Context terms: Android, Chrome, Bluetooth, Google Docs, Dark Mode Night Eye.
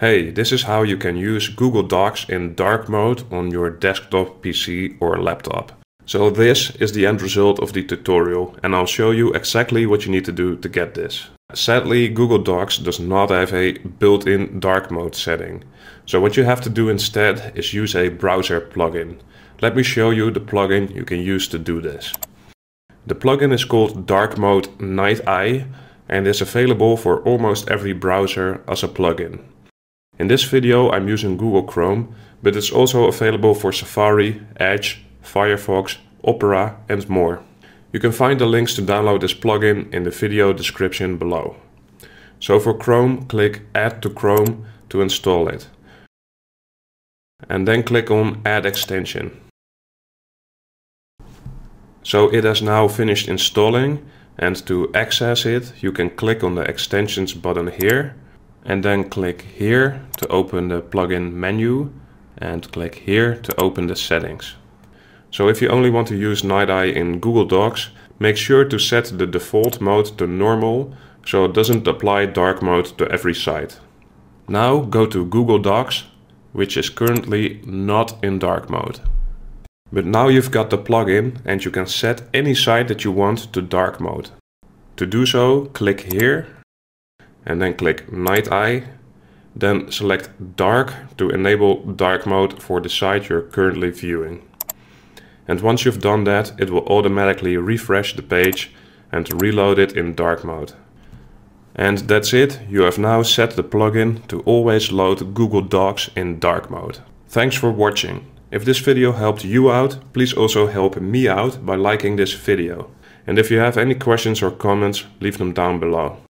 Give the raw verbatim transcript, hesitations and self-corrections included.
Hey, this is how you can use Google Docs in dark mode on your desktop, P C or laptop. So this is the end result of the tutorial, and I'll show you exactly what you need to do to get this. Sadly, Google Docs does not have a built-in dark mode setting. So what you have to do instead is use a browser plugin. Let me show you the plugin you can use to do this. The plugin is called Dark Mode Night Eye and is available for almost every browser as a plugin. In this video I'm using Google Chrome, but it's also available for Safari, Edge, Firefox, Opera and more. You can find the links to download this plugin in the video description below. So for Chrome, click Add to Chrome to install it. And then click on Add Extension. So it has now finished installing, and to access it you can click on the Extensions button here. And then click here to open the plugin menu and click here to open the settings. So if you only want to use Night Eye in Google Docs, make sure to set the default mode to normal so it doesn't apply dark mode to every site. Now go to Google Docs, which is currently not in dark mode. But now you've got the plugin and you can set any site that you want to dark mode. To do so, click here. And then click Night Eye, then select Dark to enable dark mode for the site you're currently viewing. And once you've done that, it will automatically refresh the page and reload it in dark mode. And that's it, you have now set the plugin to always load Google Docs in dark mode. Thanks for watching. If this video helped you out, please also help me out by liking this video. And if you have any questions or comments, leave them down below.